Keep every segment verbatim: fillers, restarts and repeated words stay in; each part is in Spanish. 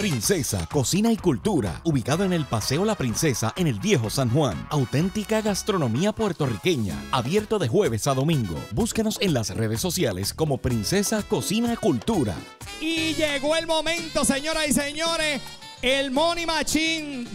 Princesa Cocina y Cultura, ubicado en el Paseo La Princesa en el Viejo San Juan. Auténtica gastronomía puertorriqueña, abierto de jueves a domingo. Búscanos en las redes sociales como Princesa Cocina y Cultura. Y llegó el momento, señoras y señores, el Money Machine.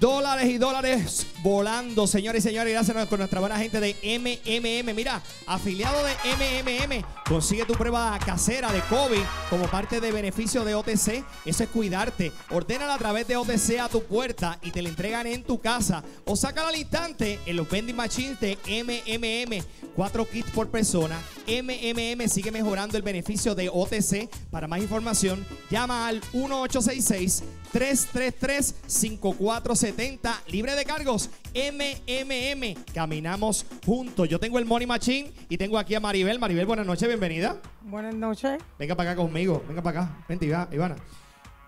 Dólares y dólares volando, señores y señores. Gracias con nuestra buena gente de M M M. Mira, afiliado de M M M, consigue tu prueba casera de COVID como parte de beneficio de O T C. Eso es cuidarte. Ordénala a través de O T C a tu puerta y te la entregan en tu casa. O sácala al instante en los vending machines de M M M. Cuatro kits por persona. M M M sigue mejorando el beneficio de O T C. Para más información, llama al uno ocho seis seis, tres tres tres, cinco cuatro siete cero. Libre de cargos. M M M. Caminamos juntos. Yo tengo el Money Machine y tengo aquí a Maribel. Maribel, buenas noches. Bienvenida. Buenas noches. Venga para acá conmigo. Venga para acá. Vente, Ivana.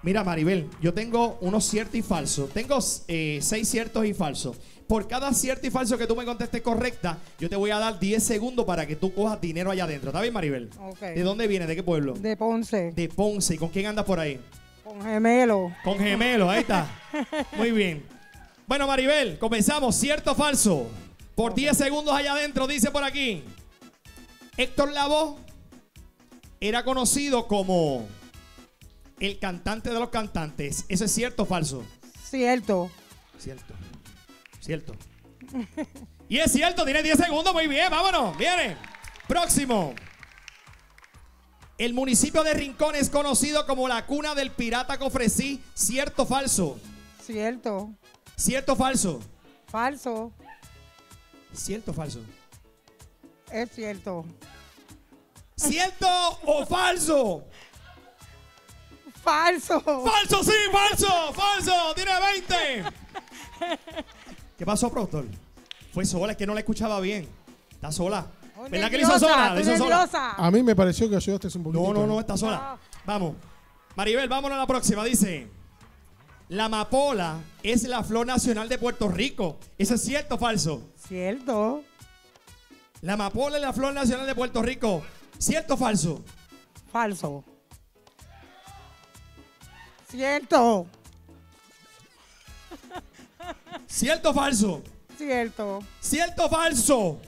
Mira, Maribel, yo tengo unos ciertos y falsos. Tengo eh, seis ciertos y falsos. Por cada cierto y falso que tú me contestes correcta, yo te voy a dar diez segundos para que tú cojas dinero allá adentro. ¿Está bien, Maribel? Okay. ¿De dónde vienes? ¿De qué pueblo? De Ponce. De Ponce. ¿Y con quién andas por ahí? Con gemelo. Con gemelo, ahí está. Muy bien. Bueno, Maribel, comenzamos. Cierto o falso. Por okay. diez segundos allá adentro, dice por aquí. Héctor Lavoe era conocido como el cantante de los cantantes. ¿Eso es cierto o falso? Cierto. Cierto. Cierto. Y es cierto, tiene diez segundos. Muy bien, vámonos. Viene. Próximo. El municipio de Rincón es conocido como la cuna del pirata Cofresí. ¿Cierto o falso? Cierto. ¿Cierto o falso? Falso. ¿Cierto o falso? Es cierto. ¿Cierto o falso? Falso. Falso, sí, falso, falso. Tiene veinte. ¿Qué pasó, productor? Fue sola, es que no la escuchaba bien. Está sola. Estoy ¿Verdad nerviosa, que le hizo sola? Le hizo sola. A mí me pareció que ayudaste un poquito. No, no, no, está sola. No. Vamos. Maribel, vámonos a la próxima. Dice, la amapola es la flor nacional de Puerto Rico. ¿Eso es cierto o falso? Cierto. La amapola es la flor nacional de Puerto Rico. ¿Cierto o falso? Falso. Cierto. ¿Cierto o falso? Cierto. ¿Cierto o falso?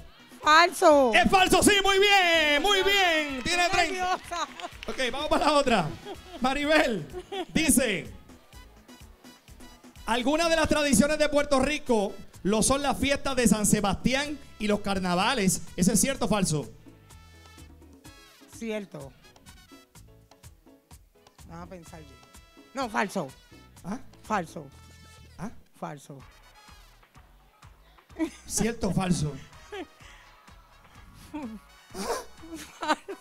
Falso. Es falso, sí, muy bien, muy bien. Tiene treinta. Ok, vamos para la otra. Maribel dice, algunas de las tradiciones de Puerto Rico lo son las fiestas de San Sebastián y los carnavales. ¿Eso es cierto o falso? Cierto. Vamos a pensar bien. No, falso. ¿Ah? Falso. ¿Ah? Falso. ¿Cierto o falso? Falso.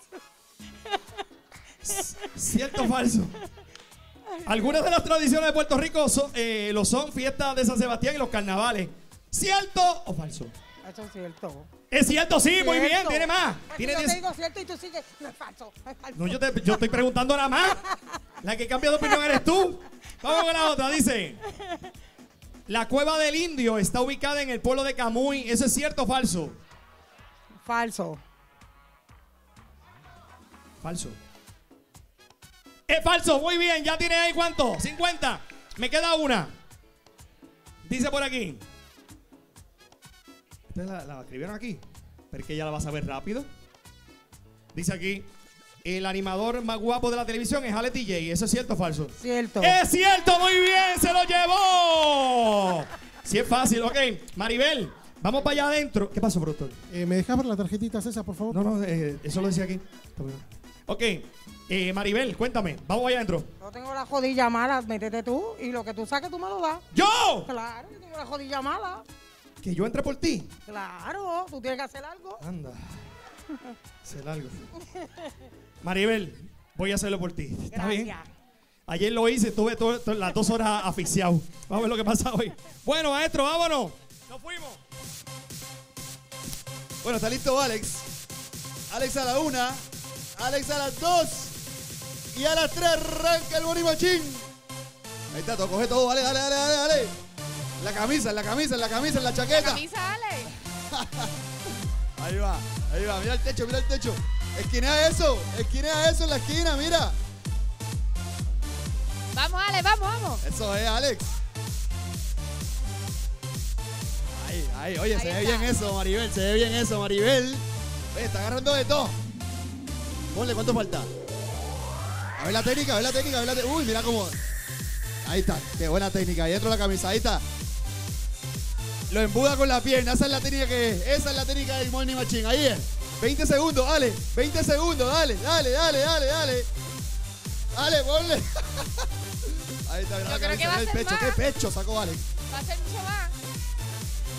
¿Cierto o falso? Algunas de las tradiciones de Puerto Rico son, eh, lo son fiestas de San Sebastián y los carnavales. ¿Cierto o falso? Eso es cierto. Es cierto, sí, muy bien, tiene más. Tiene yo te digo cierto y tú sigues, no es falso, es falso. No, yo, te, yo estoy preguntando nada más. La que cambia de opinión eres tú. Vamos con la otra, dice. La cueva del indio está ubicada en el pueblo de Camuy. ¿Eso es cierto o falso? Falso. Falso. Es falso, muy bien, ya tiene ahí cuánto, cincuenta. Me queda una. Dice por aquí. Ustedes la, la escribieron aquí, pero es que ella la va a saber rápido. Dice aquí, el animador más guapo de la televisión es Ale D J. ¿Eso es cierto o falso? Cierto. Es cierto, muy bien, se lo llevó. Sí, es fácil, ok. Maribel, vamos para allá adentro. ¿Qué pasó, productor? Eh, ¿Me dejas ver las tarjetitas esas, por favor? No, no, eh, eso lo decía aquí. Ok, eh, Maribel, cuéntame, vamos allá adentro. No tengo la jodilla mala, métete tú y lo que tú saques tú me lo das. ¡Yo! Claro, yo tengo la jodilla mala. ¿Que yo entre por ti? Claro, tú tienes que hacer algo. Anda, hacer algo. Maribel, voy a hacerlo por ti. ¿Está Gracias. bien? Ayer lo hice, estuve todo, todo, las dos horas asfixiado. Vamos a ver lo que pasa hoy. Bueno, maestro, vámonos. Nos fuimos. Bueno, está listo Alex. Alex a la una, Alex a las dos y a las tres arranca el Money Machine. Ahí está, coge todo, dale, dale, dale, dale, dale. La camisa, la camisa, la camisa, la chaqueta. La camisa, Alex. Ahí va, ahí va, mira el techo, mira el techo. Esquinea eso, esquinea eso en la esquina, mira. Vamos, Ale, vamos, vamos. Eso es, Alex. Ahí, ahí, oye, ahí se está. Ve bien eso, Maribel, se ve bien eso, Maribel. Oye, está agarrando de todo. Ponle, ¿cuánto falta? A ver la técnica, a ver la técnica, a ver la técnica. Uy, mira cómo. Ahí está, qué buena técnica. Ahí dentro de la camisa, ahí está. Lo embuda con la pierna, esa es la técnica que es. Esa es la técnica del Money Machine, ahí es. veinte segundos, dale, veinte segundos, dale, dale, dale, dale, dale. Dale, ponle. Ahí está, mira, yo creo que va a ser pecho. Más. ¿Qué pecho sacó Alex? Va a ser mucho más.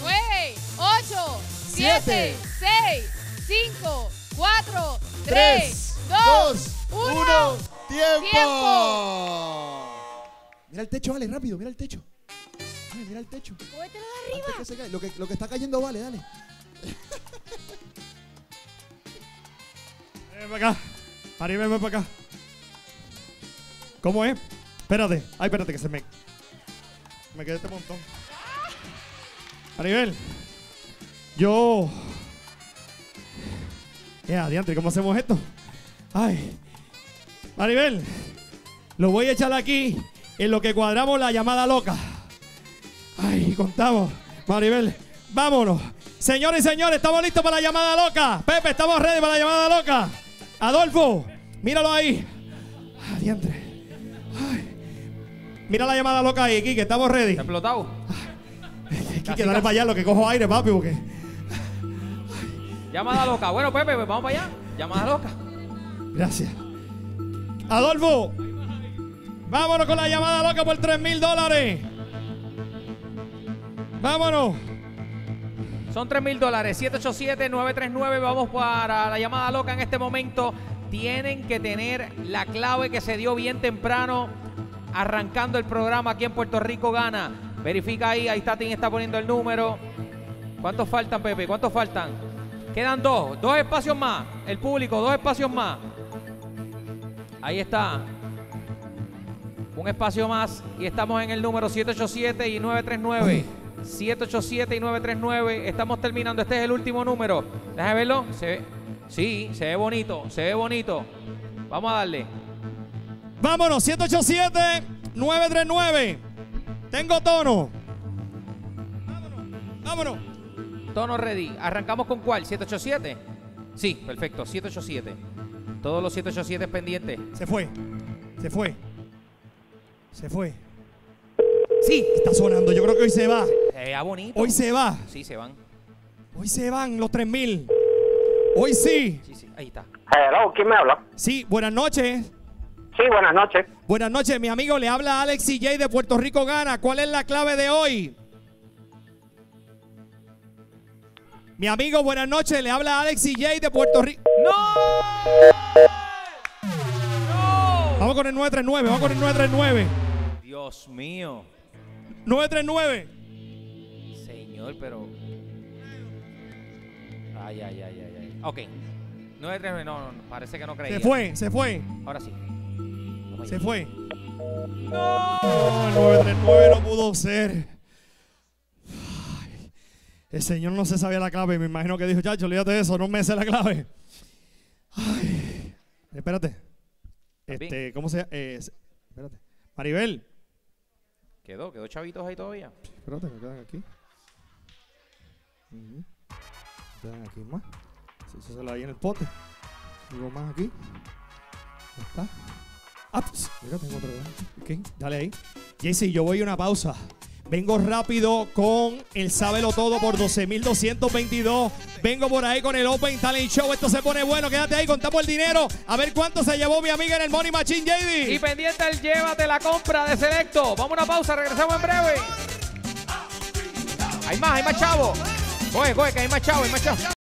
nueve, ocho, siete, seis, cinco, cuatro, tres, dos, uno, ¡tiempo! Mira el techo, Alex, rápido, mira el techo. Dale, mira el techo. Cógetelo de arriba. Que se cae. Lo, que, lo que está cayendo vale, dale. Ven para acá. Pari, ven para acá. ¿Cómo es? Espérate. Ay, espérate que se me... Me quedé este montón. Maribel, yo... Ya, diantre, ¿cómo hacemos esto? Ay, Maribel, lo voy a echar aquí en lo que cuadramos la llamada loca. Ay, contamos, Maribel, vámonos. Señores y señores, estamos listos para la llamada loca. Pepe, estamos ready para la llamada loca. Adolfo, míralo ahí. Ah, diantre. Ay, mira la llamada loca ahí, Kike, estamos ready. ¿Está explotado? Quique, dale para allá lo que cojo aire, papi, porque... Llamada loca. Bueno, Pepe, pues vamos para allá. Llamada loca. Gracias. Adolfo, vámonos con la llamada loca por tres mil dólares. Vámonos. Son tres mil dólares. siete ocho siete, nueve tres nueve. Vamos para la llamada loca en este momento. Tienen que tener la clave que se dio bien temprano arrancando el programa aquí en Puerto Rico Gana. Verifica ahí, ahí está, Tim está poniendo el número. ¿Cuántos faltan, Pepe? ¿Cuántos faltan? Quedan dos, dos espacios más. El público, dos espacios más. Ahí está. Un espacio más y estamos en el número siete ocho siete y nueve tres nueve. siete ocho siete y nueve tres nueve. Estamos terminando, este es el último número. Déjame verlo. Se ve. Sí, se ve bonito, se ve bonito. Vamos a darle. Vámonos, siete ocho siete, nueve tres nueve. Tengo tono. Vámonos, vámonos. Tono ready. ¿Arrancamos con cuál? ¿siete ocho siete? Sí, perfecto, siete ocho siete. Todos los siete ocho siete pendientes. Se fue, se fue. Se fue. Sí, está sonando. Yo creo que hoy se va. Se vea bonito. Hoy se va. Sí, se van. Hoy se van los tres mil. Hoy sí. Sí, sí, ahí está. Hello, ¿quién me habla? Sí, buenas noches. Sí, buenas noches. Buenas noches, mi amigo. Le habla Alex y Jay de Puerto Rico Gana. ¿Cuál es la clave de hoy? Mi amigo, buenas noches. Le habla Alex y Jay de Puerto Rico. ¡No! ¡No! Vamos con el nueve tres nueve. Vamos con el nueve tres nueve. Dios mío. nueve tres nueve. Señor, pero... Ay, ay, ay, ay, ay. Ok. nueve tres nueve. No, no, parece que no creía. Se fue, se fue. Ahora sí. Se fue. No, nueve tres nueve no pudo ser. Ay, el señor no se sabía la clave. Me imagino que dijo, chacho, olvídate de eso, no me sé la clave. Ay, espérate. Este, ¿cómo se eh, espérate. Maribel. Quedó, quedó chavitos ahí todavía. Espérate, me quedan aquí. Uh-huh. Me quedan aquí más. Eso se la di en el pote. Digo más aquí. Ahí está. Ah, mira, tengo otra vez. Okay, dale ahí. Jesse, yo voy a una pausa. Vengo rápido con el Sábelo Todo por doce mil doscientos veintidós. Vengo por ahí con el Open Talent Show. Esto se pone bueno. Quédate ahí, contamos el dinero. A ver cuánto se llevó mi amiga en el Money Machine, J D. Y pendiente el llévate la compra de Selecto. Vamos a una pausa, regresamos en breve. Hay más, hay más chavo. Coge, coge, que hay más chavo, hay más chavo.